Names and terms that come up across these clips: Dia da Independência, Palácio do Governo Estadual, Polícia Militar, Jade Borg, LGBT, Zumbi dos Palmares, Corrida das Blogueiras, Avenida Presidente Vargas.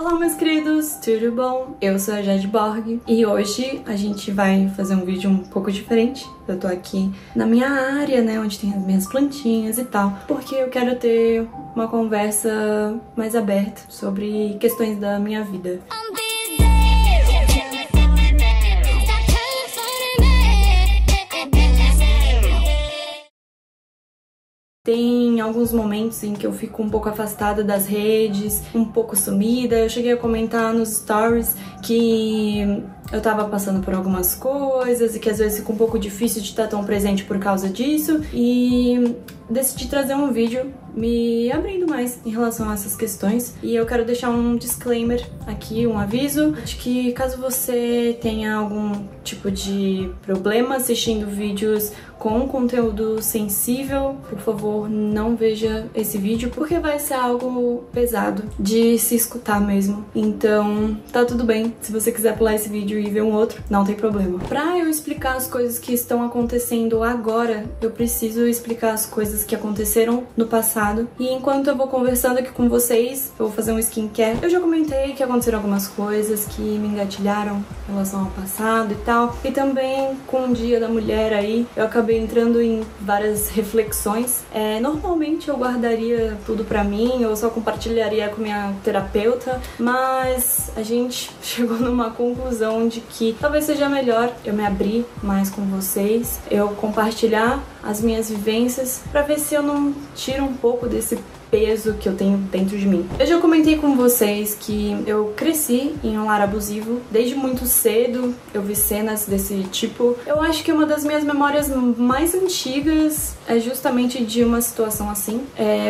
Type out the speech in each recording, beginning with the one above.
Olá meus queridos, tudo bom? Eu sou a Jade Borg e hoje a gente vai fazer um vídeo um pouco diferente. Eu tô aqui na minha área, né, onde tem as minhas plantinhas e tal, porque eu quero ter uma conversa mais aberta sobre questões da minha vida. Tem alguns momentos em que eu fico um pouco afastada das redes, um pouco sumida. Eu cheguei a comentar nos stories que eu tava passando por algumas coisas e que às vezes fica um pouco difícil de estar tão presente por causa disso. E decidi trazer um vídeo me abrindo mais em relação a essas questões. E eu quero deixar um disclaimer aqui, um aviso, de que caso você tenha algum tipo de problema assistindo vídeos com conteúdo sensível, por favor, não veja esse vídeo, porque vai ser algo pesado de se escutar mesmo. Então, tá tudo bem. Se você quiser pular esse vídeo e ver um outro, não tem problema. Pra eu explicar as coisas que estão acontecendo agora, eu preciso explicar as coisas que aconteceram no passado. E enquanto eu vou conversando aqui com vocês, eu vou fazer um skincare. Eu já comentei que aconteceram algumas coisas que me engatilharam em relação ao passado e tal. E também com o Dia da Mulher aí, eu acabei entrando em várias reflexões. Normalmente eu guardaria tudo pra mim, eu só compartilharia com minha terapeuta, mas a gente chegou numa conclusão de que talvez seja melhor eu me abrir mais com vocês, eu compartilhar as minhas vivências pra ver se eu não tiro um pouco desse peso que eu tenho dentro de mim. Eu já comentei com vocês que eu cresci em um lar abusivo. Desde muito cedo eu vi cenas desse tipo. Eu acho que uma das minhas memórias mais antigas é justamente de uma situação assim.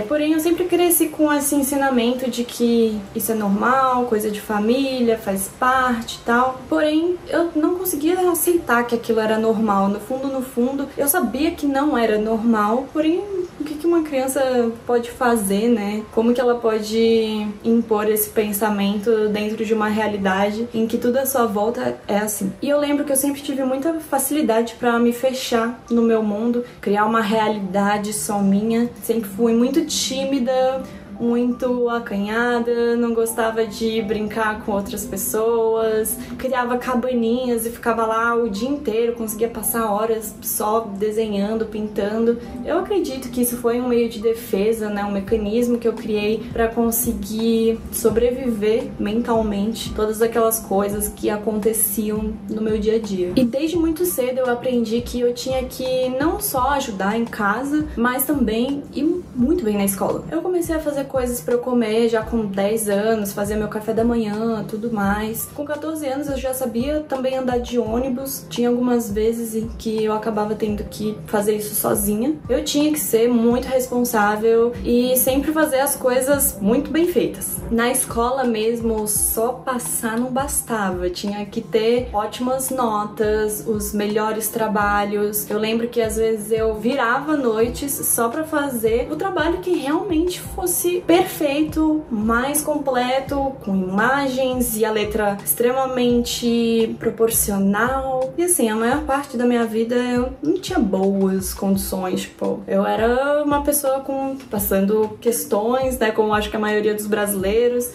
Porém, eu sempre cresci com esse ensinamento de que isso é normal, coisa de família, faz parte e tal. Porém, eu não conseguia aceitar que aquilo era normal. No fundo, eu sabia que não era normal. Porém, o que uma criança pode fazer? Né? Como que ela pode impor esse pensamento dentro de uma realidade em que tudo à sua volta é assim. E eu lembro que eu sempre tive muita facilidade pra me fechar no meu mundo, criar uma realidade só minha. Sempre fui muito tímida, muito acanhada, não gostava de brincar com outras pessoas, criava cabaninhas e ficava lá o dia inteiro, conseguia passar horas só desenhando, pintando. Eu acredito que isso foi um meio de defesa, né? Um mecanismo que eu criei para conseguir sobreviver mentalmente todas aquelas coisas que aconteciam no meu dia a dia. E desde muito cedo eu aprendi que eu tinha que não só ajudar em casa, mas também ir muito bem na escola. Eu comecei a fazer coisas pra eu comer já com 10 anos, fazer meu café da manhã, tudo mais. Com 14 anos eu já sabia também andar de ônibus. Tinha algumas vezes em que eu acabava tendo que fazer isso sozinha. Eu tinha que ser muito responsável e sempre fazer as coisas muito bem feitas. Na escola mesmo, só passar não bastava. Tinha que ter ótimas notas, os melhores trabalhos. Eu lembro que às vezes eu virava noites só pra fazer o trabalho que realmente fosse perfeito, mais completo, com imagens e a letra extremamente proporcional. E assim, a maior parte da minha vida eu não tinha boas condições, tipo, eu era uma pessoa passando questões, né, como acho que a maioria dos brasileiros.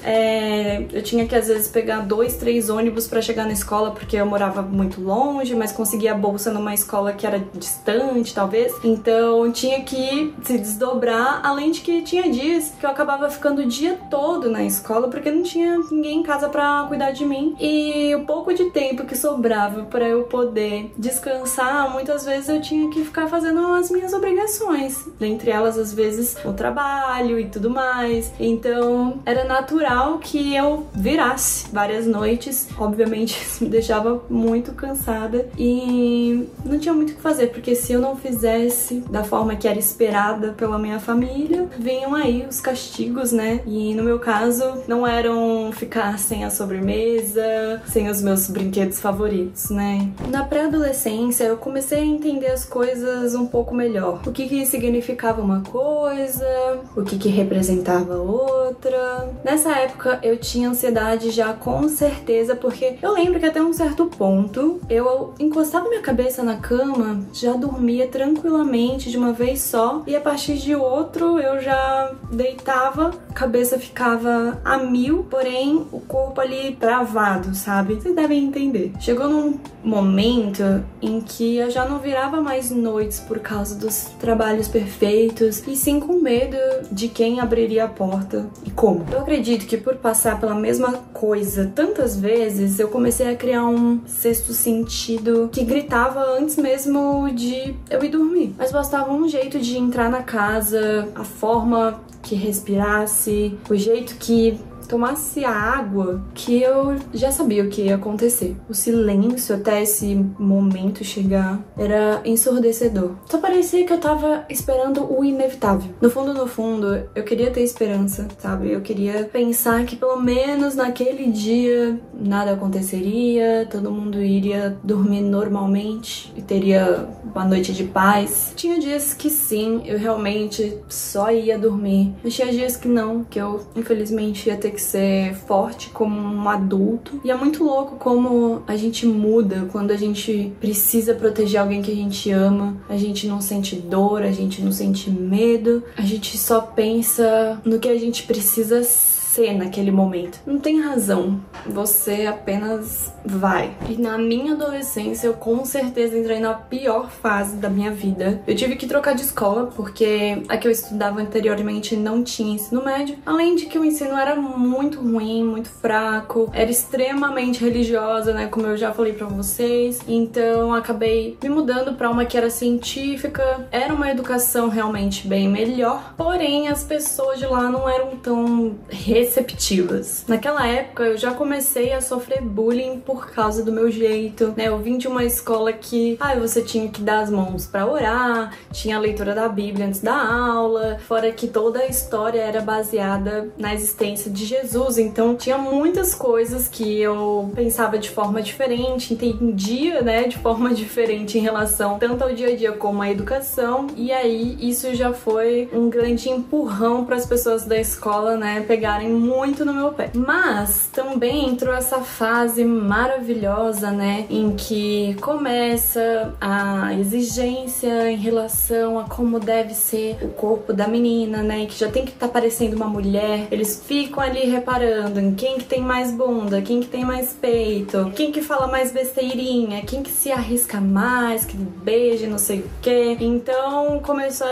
Eu tinha que às vezes pegar 2, 3 ônibus pra chegar na escola, porque eu morava muito longe, mas conseguia a bolsa numa escola que era distante, talvez. Então tinha que se desdobrar, além de que tinha dias que eu acabava ficando o dia todo na escola porque não tinha ninguém em casa pra cuidar de mim. E o pouco de tempo que sobrava pra eu poder descansar, muitas vezes eu tinha que ficar fazendo as minhas obrigações, dentre elas às vezes o trabalho e tudo mais. Então era natural que eu virasse várias noites. Obviamente isso me deixava muito cansada e não tinha muito o que fazer, porque se eu não fizesse da forma que era esperada pela minha família, vinham aí os castigos, né? E no meu caso, não eram ficar sem a sobremesa, sem os meus brinquedos favoritos, né? Na pré-adolescência, eu comecei a entender as coisas um pouco melhor. O que que significava uma coisa, o que que representava outra. Nessa época, eu tinha ansiedade já com certeza, porque eu lembro que até um certo ponto, eu encostava minha cabeça na cama, já dormia tranquilamente de uma vez só, e a partir de outro, eu já gostava, a cabeça ficava a mil, porém o corpo ali travado, sabe? Vocês devem entender. Chegou num momento em que eu já não virava mais noites por causa dos trabalhos perfeitos e sim com medo de quem abriria a porta e como. Eu acredito que por passar pela mesma coisa tantas vezes, eu comecei a criar um sexto sentido que gritava antes mesmo de eu ir dormir. Mas bastava um jeito de entrar na casa, a forma que respirasse, o jeito que tomasse a água, que eu já sabia o que ia acontecer. O silêncio até esse momento chegar era ensurdecedor. Só parecia que eu tava esperando o inevitável. No fundo, eu queria ter esperança, sabe? Eu queria pensar que pelo menos naquele dia nada aconteceria, todo mundo iria dormir normalmente e teria uma noite de paz. Tinha dias que sim, eu realmente só ia dormir. Mas tinha dias que não, que eu infelizmente ia ter que ser forte como um adulto. E é muito louco como a gente muda quando a gente precisa proteger alguém que a gente ama. A gente não sente dor, a gente não sente medo, a gente só pensa no que a gente precisa ser naquele momento. Não tem razão, você apenas vai. E na minha adolescência eu com certeza entrei na pior fase da minha vida. Eu tive que trocar de escola porque a que eu estudava anteriormente não tinha ensino médio, além de que o ensino era muito ruim, muito fraco, era extremamente religiosa, né, como eu já falei pra vocês. Então acabei me mudando pra uma que era científica, era uma educação realmente bem melhor, porém as pessoas de lá não eram tão receptivas. Naquela época eu já comecei a sofrer bullying por causa do meu jeito, né? Eu vim de uma escola que, você tinha que dar as mãos pra orar, tinha a leitura da Bíblia antes da aula, fora que toda a história era baseada na existência de Jesus, então tinha muitas coisas que eu pensava de forma diferente, entendia, né, de forma diferente em relação tanto ao dia a dia como à educação, e aí isso já foi um grande empurrão para as pessoas da escola, né, pegarem muito no meu pé. Mas também entrou essa fase maravilhosa, né, em que começa a exigência em relação a como deve ser o corpo da menina, né, que já tem que estar parecendo uma mulher. Eles ficam ali reparando em quem que tem mais bunda, quem que tem mais peito, quem que fala mais besteirinha, quem que se arrisca mais, que beija, não sei o quê. Então começou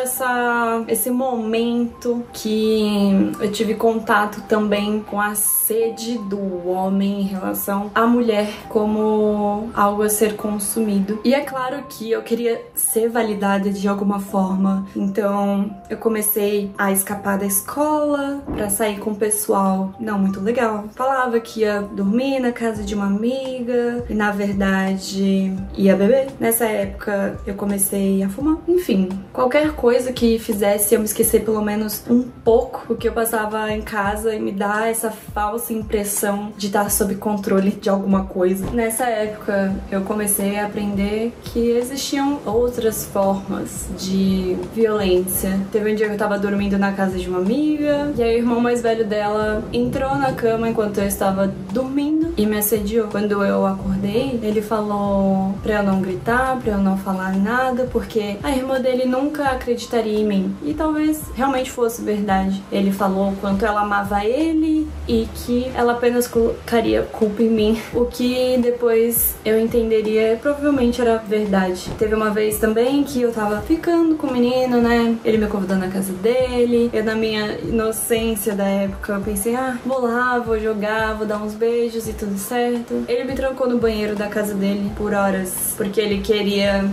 esse momento que eu tive contato também com a sede do homem em relação à mulher como algo a ser consumido. E é claro que eu queria ser validada de alguma forma, então eu comecei a escapar da escola pra sair com o pessoal não muito legal. Falava que ia dormir na casa de uma amiga e na verdade ia beber. Nessa época eu comecei a fumar. Enfim, qualquer coisa que fizesse eu me esquecer pelo menos um pouco o que eu passava em casa e me dá essa falsa impressão de estar sob controle de alguma coisa. Nessa época eu comecei a aprender que existiam outras formas de violência. Teve um dia que eu tava dormindo na casa de uma amiga e aí o irmão mais velho dela entrou na cama enquanto eu estava dormindo e me assediou. Quando eu acordei, ele falou pra eu não gritar, pra eu não falar nada, porque a irmã dele nunca acreditaria em mim. E talvez realmente fosse verdade. Ele falou o quanto ela amava ele e que ela apenas colocaria culpa em mim, o que depois eu entenderia provavelmente era verdade. Teve uma vez também que eu tava ficando com o menino, né, ele me convidou na casa dele, eu na minha inocência da época eu pensei, vou lá, vou jogar, vou dar uns beijos e tudo certo. Ele me trancou no banheiro da casa dele por horas, porque ele queria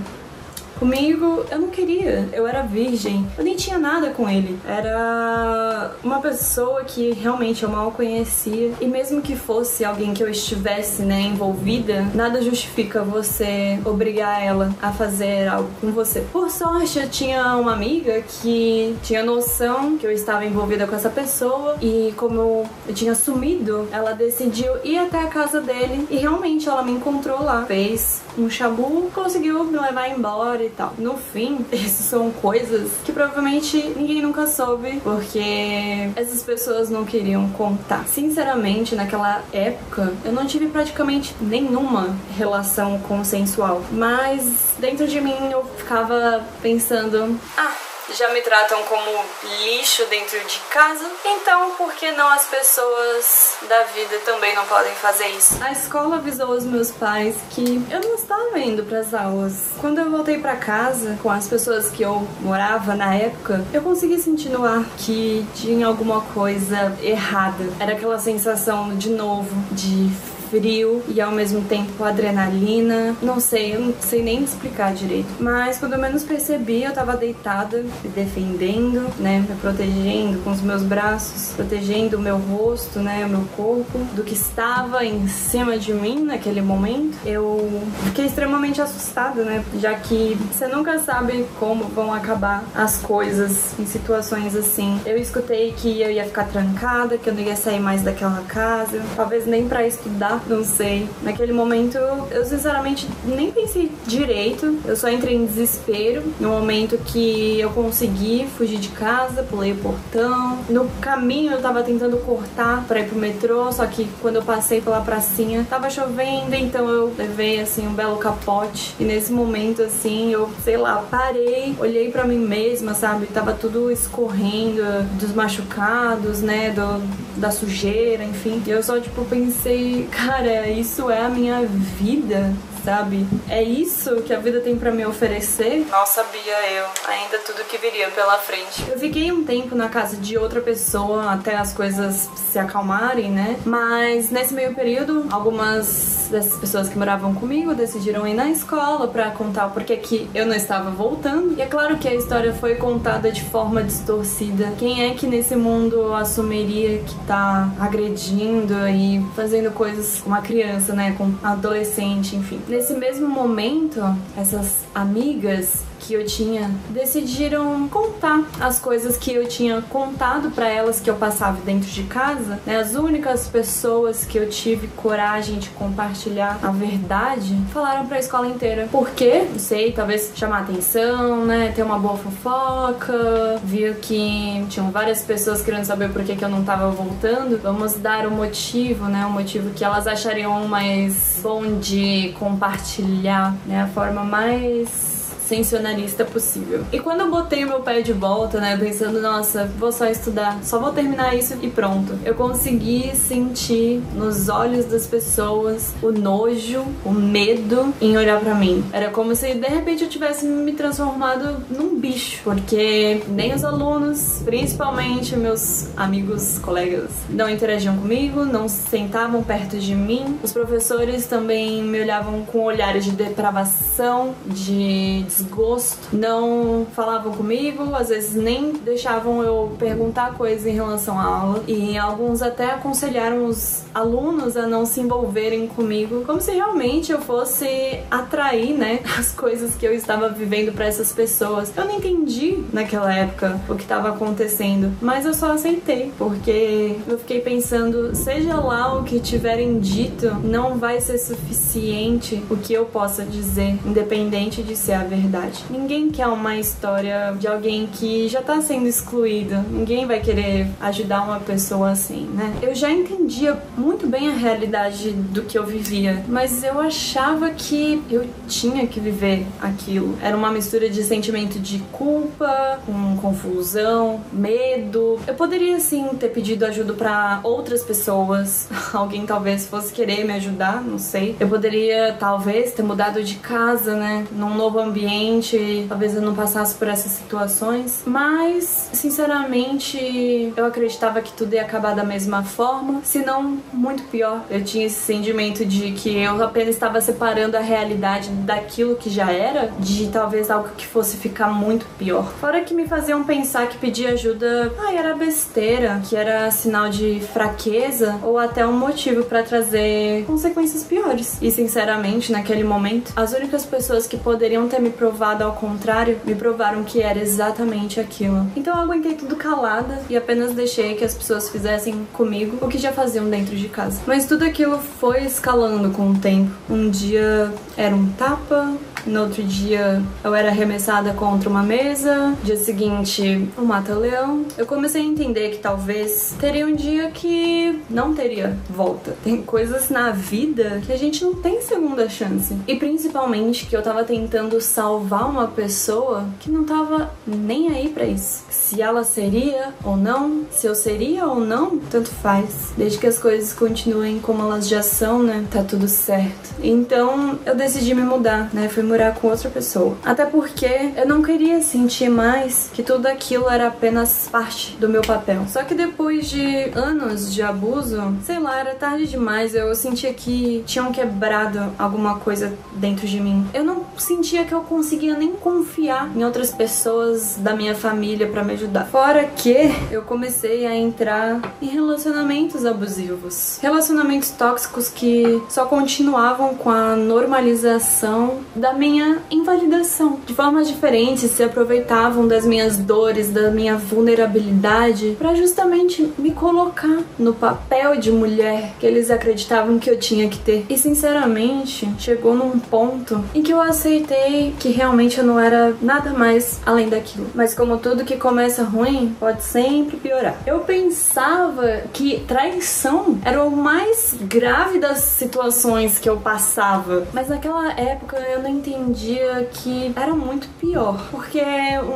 comigo. Eu não queria, eu era virgem, eu nem tinha nada com ele, era uma pessoa que realmente eu mal conhecia, e mesmo que fosse alguém que eu estivesse, né, envolvida, nada justifica você obrigar ela a fazer algo com você. Por sorte eu tinha uma amiga que tinha noção que eu estava envolvida com essa pessoa, e como eu tinha sumido, ela decidiu ir até a casa dele, e realmente ela me encontrou lá, fez um chabu, conseguiu me levar embora e tal. No fim, essas são coisas que provavelmente ninguém nunca soube, porque essas pessoas não queriam contar. Sinceramente, naquela época, eu não tive praticamente nenhuma relação consensual, mas dentro de mim eu ficava pensando, já me tratam como lixo dentro de casa, então por que não as pessoas da vida também não podem fazer isso? A escola avisou os meus pais que eu não estava indo para as aulas. Quando eu voltei para casa com as pessoas que eu morava na época, eu consegui sentir no ar que tinha alguma coisa errada. Era aquela sensação de novo, de frio e ao mesmo tempo adrenalina. Não sei, eu não sei nem explicar direito. Mas quando eu menos percebi, eu tava deitada, me defendendo, né? Me protegendo com os meus braços, protegendo o meu rosto, né? O meu corpo, do que estava em cima de mim naquele momento. Eu fiquei extremamente assustada, né? Já que você nunca sabe como vão acabar as coisas em situações assim. Eu escutei que eu ia ficar trancada, que eu não ia sair mais daquela casa, talvez nem pra estudar. Não sei. Naquele momento, eu sinceramente nem pensei direito. Eu só entrei em desespero. No momento que eu consegui fugir de casa, pulei o portão. No caminho, eu tava tentando cortar pra ir pro metrô, só que quando eu passei pela pracinha, tava chovendo, então eu levei, assim, um belo capote. E nesse momento, assim, eu, sei lá, parei, olhei pra mim mesma, sabe? Tava tudo escorrendo dos machucados, né? Da sujeira, enfim. E eu só, tipo, pensei, cara, isso é a minha vida, sabe? É isso que a vida tem pra me oferecer? Mal sabia eu ainda tudo que viria pela frente. Eu fiquei um tempo na casa de outra pessoa até as coisas se acalmarem, né? Mas nesse meio período, algumas dessas pessoas que moravam comigo decidiram ir na escola pra contar o porquê que eu não estava voltando. E é claro que a história foi contada de forma distorcida. Quem é que nesse mundo assumiria que tá agredindo e fazendo coisas com uma criança, né? Com um adolescente, enfim. Nesse mesmo momento, essas amigas que eu tinha decidiram contar as coisas que eu tinha contado pra elas que eu passava dentro de casa, né? As únicas pessoas que eu tive coragem de compartilhar a verdade falaram pra escola inteira. Por quê? Não sei, talvez chamar atenção, né? Ter uma boa fofoca. Viu que tinham várias pessoas querendo saber por que que eu não tava voltando. Vamos dar um motivo, né? Um motivo que elas achariam mais bom de compartilhar, né? A forma mais sensacionalista possível. E quando eu botei o meu pé de volta, né, pensando, nossa, vou só estudar, só vou terminar isso e pronto, eu consegui sentir nos olhos das pessoas o nojo, o medo em olhar pra mim. Era como se de repente eu tivesse me transformado num bicho, porque nem os alunos, principalmente meus amigos, colegas, não interagiam comigo, não sentavam perto de mim. Os professores também me olhavam com olhares de depravação, de desgosto, não falavam comigo, às vezes nem deixavam eu perguntar coisas em relação à aula, e alguns até aconselharam os alunos a não se envolverem comigo, como se realmente eu fosse atrair, né, as coisas que eu estava vivendo para essas pessoas. Eu não entendi naquela época o que estava acontecendo, mas eu só aceitei, porque eu fiquei pensando, seja lá o que tiverem dito, não vai ser suficiente o que eu possa dizer, independente de ser a verdade. Ninguém quer uma história de alguém que já tá sendo excluída. Ninguém vai querer ajudar uma pessoa assim, né? Eu já entendia muito bem a realidade do que eu vivia, mas eu achava que eu tinha que viver aquilo. Era uma mistura de sentimento de culpa, com confusão, medo. Eu poderia sim ter pedido ajuda pra outras pessoas. Alguém talvez fosse querer me ajudar, não sei. Eu poderia talvez ter mudado de casa, né? Num novo ambiente, talvez eu não passasse por essas situações, mas sinceramente eu acreditava que tudo ia acabar da mesma forma, se não muito pior. Eu tinha esse sentimento de que eu apenas estava separando a realidade daquilo que já era, de talvez algo que fosse ficar muito pior. Fora que me faziam pensar que pedir ajuda era besteira, que era sinal de fraqueza ou até um motivo para trazer consequências piores. E sinceramente, naquele momento, as únicas pessoas que poderiam ter me provado ao contrário, me provaram que era exatamente aquilo. Então eu aguentei tudo calada e apenas deixei que as pessoas fizessem comigo o que já faziam dentro de casa. Mas tudo aquilo foi escalando com o tempo. Um dia era um tapa, No outro dia eu era arremessada contra uma mesa, dia seguinte eu mato o leão. Eu comecei a entender que talvez teria um dia que não teria volta. Tem coisas na vida que a gente não tem segunda chance. E principalmente que eu tava tentando salvar uma pessoa que não tava nem aí pra isso. Se ela seria ou não, se eu seria ou não, tanto faz. Desde que as coisas continuem como elas já são, né, tá tudo certo. Então eu decidi me mudar, né, fui morar com outra pessoa. Até porque eu não queria sentir mais que tudo aquilo era apenas parte do meu papel. Só que depois de anos de abuso, sei lá, era tarde demais. Eu sentia que tinham quebrado alguma coisa dentro de mim. Eu não sentia que eu conseguia nem confiar em outras pessoas da minha família pra me ajudar. Fora que eu comecei a entrar em relacionamentos abusivos. Relacionamentos tóxicos que só continuavam com a normalização da minha invalidação. De formas diferentes, se aproveitavam das minhas dores, da minha vulnerabilidade, pra justamente me colocar no papel de mulher que eles acreditavam que eu tinha que ter. E sinceramente, chegou num ponto em que eu aceitei que realmente eu não era nada mais além daquilo. Mas como tudo que começa ruim, pode sempre piorar. Eu pensava que traição era o mais grave das situações que eu passava. Mas naquela época eu não entendia que era muito pior. Porque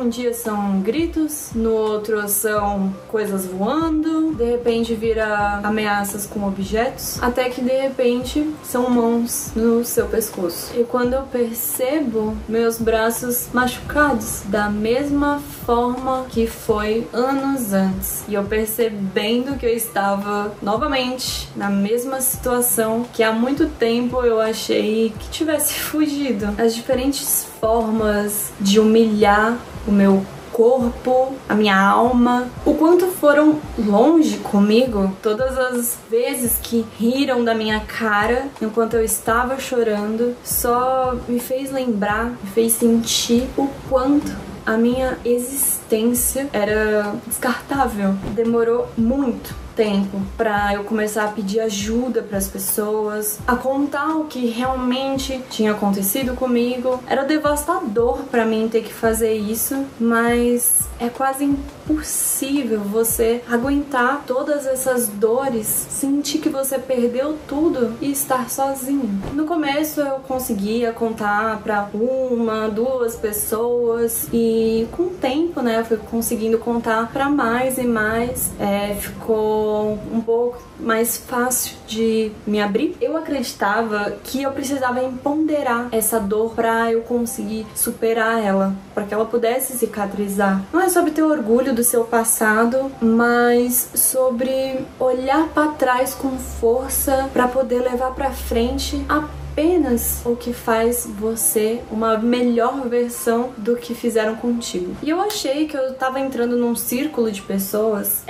um dia são gritos, no outro são coisas voando, de repente vira ameaças com objetos, até que de repente são mãos no seu pescoço. E quando eu percebo, meus braços machucados da mesma forma que foi anos antes. E eu percebendo que eu estava novamente na mesma situação que há muito tempo eu achei que tivesse fugido. As diferentes formas de humilhar o meu corpo, a minha alma, o quanto foram longe comigo, todas as vezes que riram da minha cara enquanto eu estava chorando, só me fez lembrar, me fez sentir o quanto a minha existência era descartável. Demorou muito tempo pra eu começar a pedir ajuda pras pessoas, a contar o que realmente tinha acontecido comigo. Era devastador pra mim ter que fazer isso, mas é quase impossível você aguentar todas essas dores, sentir que você perdeu tudo e estar sozinho. No começo eu conseguia contar pra uma, duas pessoas e com o tempo, né, eu fui conseguindo contar pra mais e mais. Ficou um pouco mais fácil de me abrir. Eu acreditava que eu precisava empoderar essa dor pra eu conseguir superar ela, pra que ela pudesse cicatrizar. Não é sobre ter orgulho do seu passado, mas sobre olhar pra trás com força pra poder levar pra frente apenas o que faz você uma melhor versão do que fizeram contigo. E eu achei que eu tava entrando num círculo de pessoas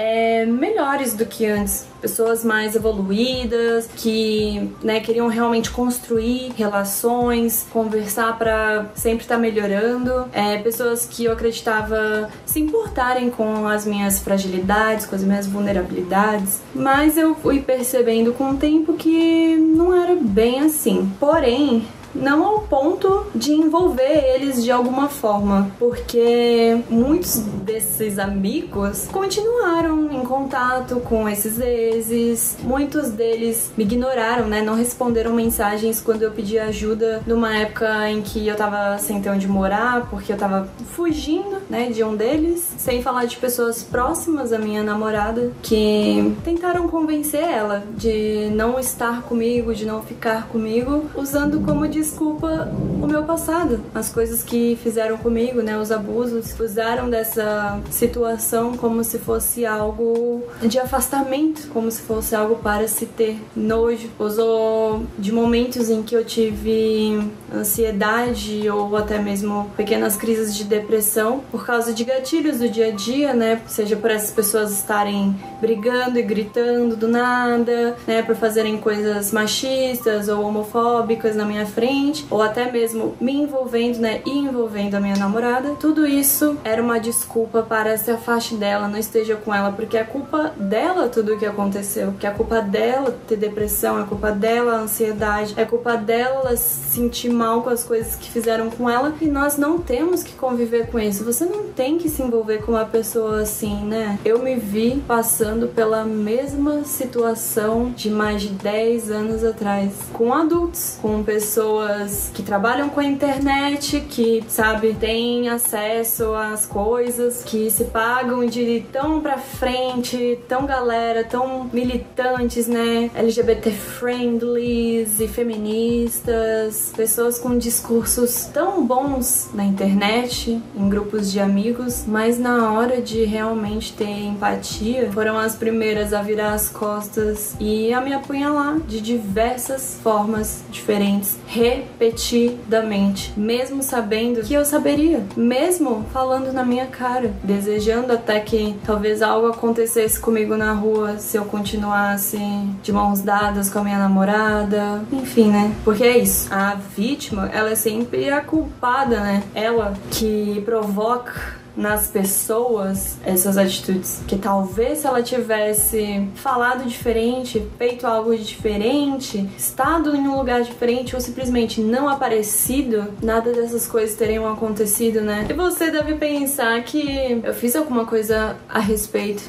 melhores do que antes. Pessoas mais evoluídas, que, né, queriam realmente construir relações, conversar pra sempre estar melhorando. Pessoas que eu acreditava se importarem com as minhas fragilidades, com as minhas vulnerabilidades. Mas eu fui percebendo com o tempo que não era bem assim. Porém, não ao ponto de envolver eles de alguma forma, porque muitos desses amigos continuaram em contato com esses exes, muitos deles me ignoraram, né, não responderam mensagens quando eu pedi ajuda numa época em que eu tava sem ter onde morar, porque eu tava fugindo, né, de um deles, sem falar de pessoas próximas à minha namorada, que tentaram convencer ela de não estar comigo, de não ficar comigo, usando como desculpa o meu passado, as coisas que fizeram comigo, né, os abusos. Usaram dessa situação como se fosse algo de afastamento, como se fosse algo para se ter nojo. Usou de momentos em que eu tive ansiedade ou até mesmo pequenas crises de depressão por causa de gatilhos do dia a dia, né, seja por essas pessoas estarem brigando e gritando do nada, né, por fazerem coisas machistas ou homofóbicas na minha frente, cliente, ou até mesmo me envolvendo, né, e envolvendo a minha namorada. Tudo isso era uma desculpa para se afaste dela, não esteja com ela, porque é culpa dela tudo o que aconteceu, que é culpa dela ter depressão, é culpa dela a ansiedade, é culpa dela ela se sentir mal com as coisas que fizeram com ela, e nós não temos que conviver com isso. Você não tem que se envolver com uma pessoa assim, né? Eu me vi passando pela mesma situação de mais de 10 anos atrás, com adultos, com pessoas que trabalham com a internet, que, sabe, têm acesso às coisas, que se pagam de tão pra frente, tão galera, tão militantes, né? LGBT friendlies e feministas, pessoas com discursos tão bons na internet, em grupos de amigos, mas na hora de realmente ter empatia, foram as primeiras a virar as costas e a me apunhalar de diversas formas diferentes, repetidamente, mesmo sabendo que eu saberia, mesmo falando na minha cara, desejando até que talvez algo acontecesse comigo na rua se eu continuasse de mãos dadas com a minha namorada, enfim, né? Porque é isso, a vítima, ela é sempre a culpada, né? Ela que provoca nas pessoas essas atitudes, que talvez se ela tivesse falado diferente, feito algo diferente, estado em um lugar diferente ou simplesmente não aparecido, nada dessas coisas teriam acontecido, né? E você deve pensar que eu fiz alguma coisa a respeito.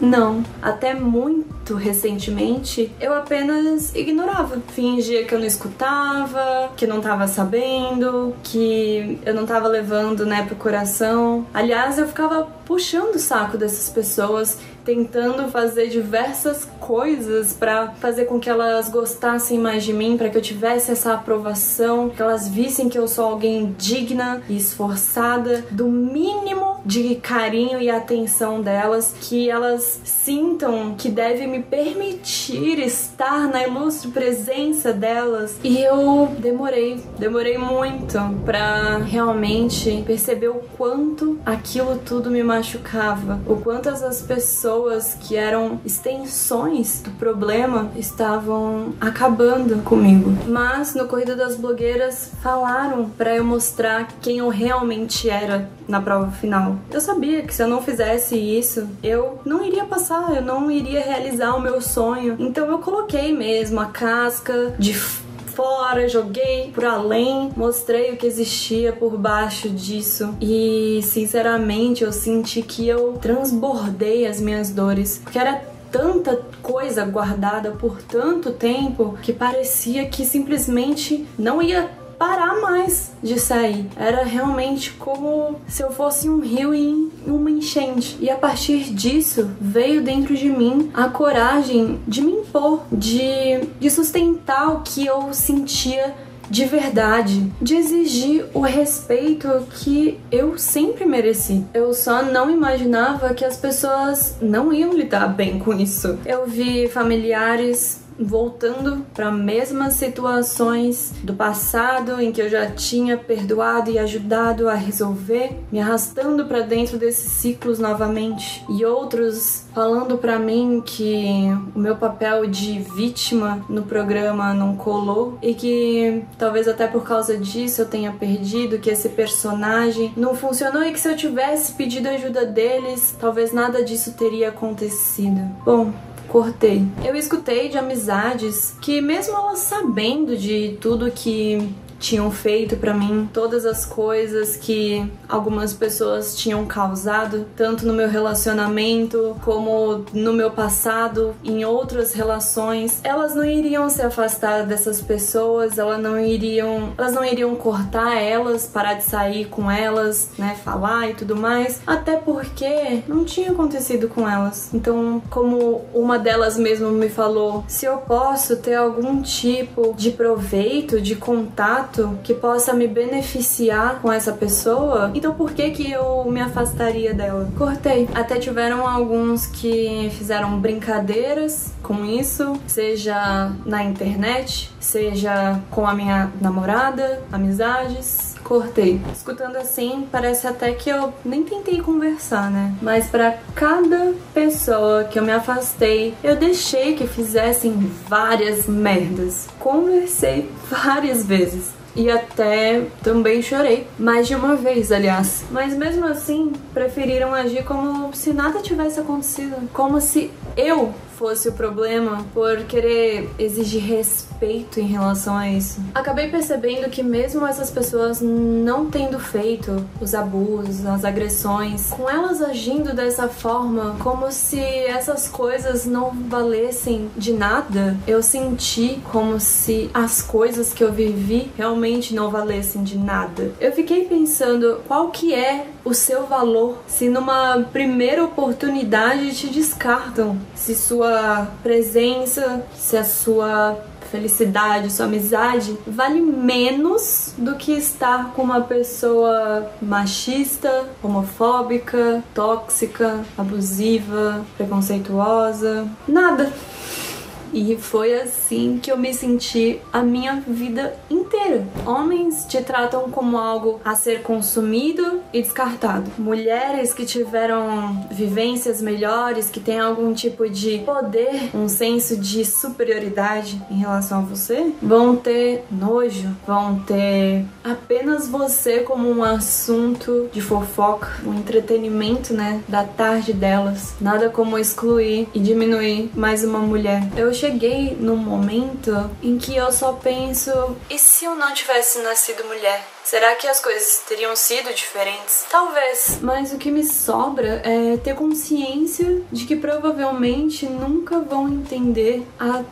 Não, até muito recentemente eu apenas ignorava, fingia que eu não escutava, que não tava sabendo, que eu não tava levando, né, pro coração. Aliás, eu ficava puxando o saco dessas pessoas, tentando fazer diversas coisas pra fazer com que elas gostassem mais de mim, pra que eu tivesse essa aprovação, que elas vissem que eu sou alguém digna e esforçada, do mínimo de carinho e atenção delas, que elas sintam que devem me permitir estar na ilustre presença delas. E eu demorei muito pra realmente perceber o quanto aquilo tudo me machucava, o quanto essas pessoas que eram extensões do problema estavam acabando comigo. Mas no Corrida das Blogueiras falaram pra eu mostrar quem eu realmente era na prova final. Eu sabia que se eu não fizesse isso, eu não iria passar, eu não iria realizar o meu sonho. Então eu coloquei mesmo a casca de fora, joguei por além, mostrei o que existia por baixo disso e, sinceramente, eu senti que eu transbordei as minhas dores, porque era tanta coisa guardada por tanto tempo que parecia que simplesmente não ia parar mais de sair. Era realmente como se eu fosse um rio em uma enchente. E a partir disso, veio dentro de mim a coragem de me impor, de sustentar o que eu sentia de verdade, de exigir o respeito que eu sempre mereci. Eu só não imaginava que as pessoas não iam lidar bem com isso. Eu vi familiares voltando para mesmas situações do passado em que eu já tinha perdoado e ajudado a resolver, me arrastando para dentro desses ciclos novamente, e outros falando para mim que o meu papel de vítima no programa não colou e que talvez até por causa disso eu tenha perdido, que esse personagem não funcionou e que se eu tivesse pedido ajuda deles, talvez nada disso teria acontecido. Bom, cortei. Eu escutei de amizades que, mesmo elas sabendo de tudo que tinham feito pra mim, todas as coisas que algumas pessoas tinham causado, tanto no meu relacionamento como no meu passado, em outras relações, elas não iriam se afastar dessas pessoas, elas não iriam cortar elas, parar de sair com elas, né, falar e tudo mais, até porque não tinha acontecido com elas. Então, como uma delas mesmo me falou, se eu posso ter algum tipo de proveito, de contato contato que possa me beneficiar com essa pessoa, então por que que eu me afastaria dela? Cortei. Até tiveram alguns que fizeram brincadeiras com isso, seja na internet, seja com a minha namorada, amizades. Cortei. Escutando assim, parece até que eu nem tentei conversar, né? Mas pra cada pessoa que eu me afastei, eu deixei que fizessem várias merdas. Conversei várias vezes. E até também chorei. Mais de uma vez, aliás. Mas mesmo assim, preferiram agir como se nada tivesse acontecido. Como se eu fosse o problema por querer exigir respeito em relação a isso. Acabei percebendo que mesmo essas pessoas não tendo feito os abusos, as agressões, com elas agindo dessa forma, como se essas coisas não valessem de nada, eu senti como se as coisas que eu vivi realmente não valessem de nada. Eu fiquei pensando qual que é o seu valor se numa primeira oportunidade te descartam, se sua presença, se a sua felicidade, sua amizade vale menos do que estar com uma pessoa machista, homofóbica, tóxica, abusiva, preconceituosa, nada. E foi assim que eu me senti a minha vida inteira. Homens te tratam como algo a ser consumido e descartado. Mulheres que tiveram vivências melhores, que têm algum tipo de poder, um senso de superioridade em relação a você, vão ter nojo, vão ter apenas você como um assunto de fofoca, um entretenimento, né, da tarde delas. Nada como excluir e diminuir mais uma mulher. Eu cheguei num momento em que eu só penso, e se eu não tivesse nascido mulher? Será que as coisas teriam sido diferentes? Talvez. Mas o que me sobra é ter consciência de que provavelmente nunca vão entender a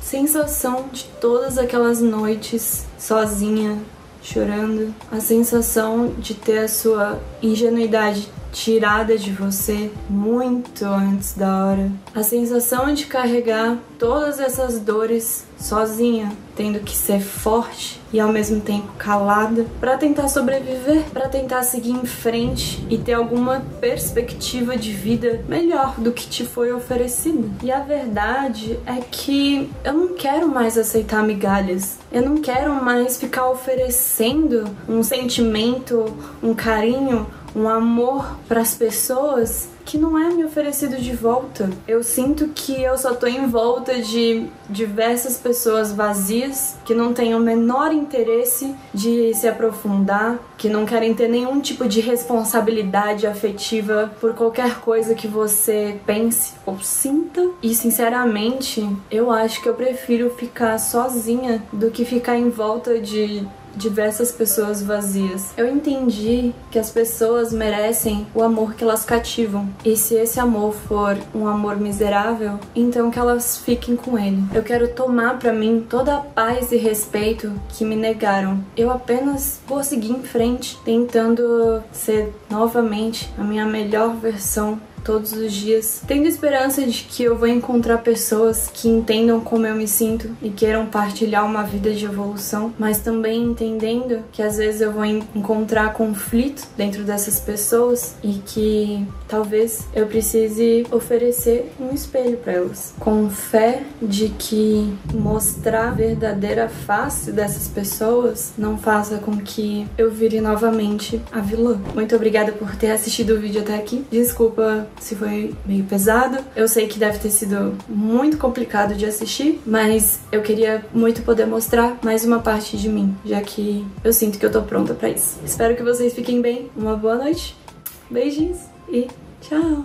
sensação de todas aquelas noites sozinha, chorando. A sensação de ter a sua ingenuidade tirada de você muito antes da hora. A sensação de carregar todas essas dores sozinha, tendo que ser forte e ao mesmo tempo calada pra tentar sobreviver, pra tentar seguir em frente e ter alguma perspectiva de vida melhor do que te foi oferecida. E a verdade é que eu não quero mais aceitar migalhas. Eu não quero mais ficar oferecendo um sentimento, um carinho, um amor pras pessoas que não é me oferecido de volta. Eu sinto que eu só tô em volta de diversas pessoas vazias, que não têm o menor interesse de se aprofundar, que não querem ter nenhum tipo de responsabilidade afetiva por qualquer coisa que você pense ou sinta. E sinceramente, eu acho que eu prefiro ficar sozinha do que ficar em volta de diversas pessoas vazias. Eu entendi que as pessoas merecem o amor que elas cativam. E se esse amor for um amor miserável, então que elas fiquem com ele. Eu quero tomar pra mim toda a paz e respeito que me negaram. Eu apenas vou seguir em frente, tentando ser novamente a minha melhor versão todos os dias, tendo esperança de que eu vou encontrar pessoas que entendam como eu me sinto e queiram partilhar uma vida de evolução, mas também entendendo que às vezes eu vou encontrar conflito dentro dessas pessoas e que talvez eu precise oferecer um espelho para elas, com fé de que mostrar a verdadeira face dessas pessoas não faça com que eu vire novamente a vilã. Muito obrigada por ter assistido o vídeo até aqui. Desculpa se foi meio pesado. Eu sei que deve ter sido muito complicado de assistir, mas eu queria muito poder mostrar mais uma parte de mim, já que eu sinto que eu tô pronta pra isso. Espero que vocês fiquem bem. Uma boa noite, beijinhos e tchau!